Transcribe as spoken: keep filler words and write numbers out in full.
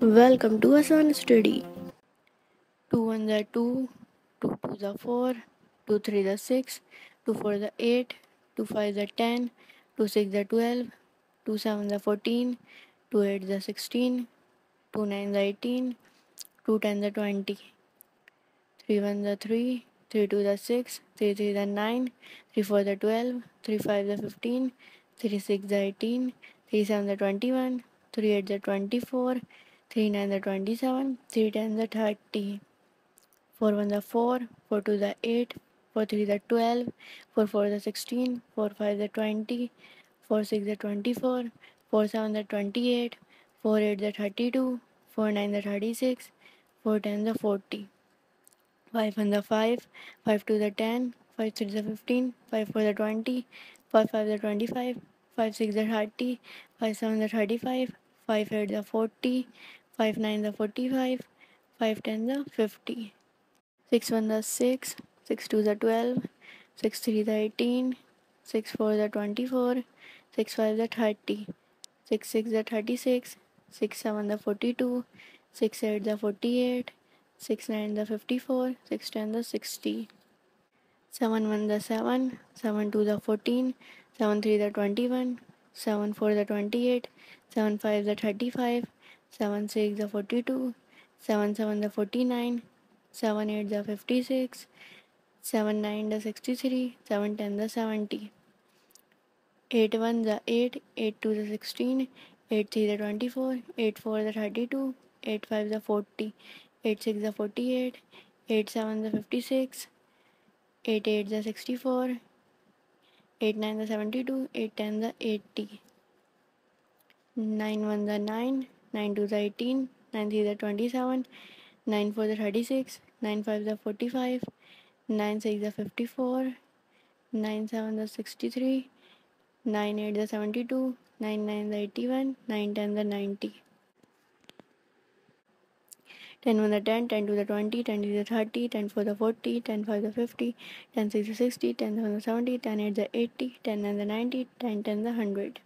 Welcome to Asan Study. two ones are two, two twos are four, two threes are six, two fours are eight, two fives are ten, two sixes are twelve, two sevens are fourteen, two eights are sixteen, two nines are eighteen, two tens are twenty, three ones are three, three twos are six, three threes are nine, three fours are twelve, three fives are fifteen, three sixes are eighteen, three sevens are twenty-one, three eights are twenty-four, three nines are twenty-seven, three tens are thirty, four ones are four, four twos are eight, four threes are twelve, four fours are sixteen, four fives are twenty, four sixes are twenty-four, four sevens are twenty-eight, four eights are thirty-two, four nines are thirty-six, four tens are forty, five ones are five, five twos are ten, five threes are fifteen, five fours are twenty, five fives are twenty-five, five sixes are thirty, five sevens are thirty-five, five eights are forty, five nines are forty-five, five tens are fifty, six ones are six, six twos are twelve, six threes are eighteen, six fours are twenty-four, six fives are thirty, six sixes are thirty-six, six sevens are forty-two, six eights are forty-eight, six nines are fifty-four, six tens are sixty, seven ones are seven, seven twos are fourteen, seven threes are twenty-one, seven fours are twenty-eight, seven fives are thirty-five, seven sixes are forty-two, seven sevens are forty-nine, seven eights are fifty-six, seven nines are sixty-three, seven tens are seventy, eight ones are eight, eight twos are sixteen, eight threes are twenty-four, eight fours are thirty-two, eight fives are forty, eight sixes are forty-eight, eight sevens are fifty-six, eight eights are sixty-four, eight nines are seventy-two, eight tens are eighty, nine ones are nine, nine twos are eighteen, nine threes are twenty-seven, nine fours are thirty-six, nine fives are forty-five, nine sixes are fifty-four, nine sevens are sixty-three, nine eights are seventy-two, nine nines are eighty-one, nine tens are ninety, ten ones are ten, ten twos are twenty, ten threes are thirty, ten fours are forty, ten fives are fifty, ten sixes are sixty, ten sevens are seventy, ten eights are eighty, ten nines are ninety, ten tens are one hundred.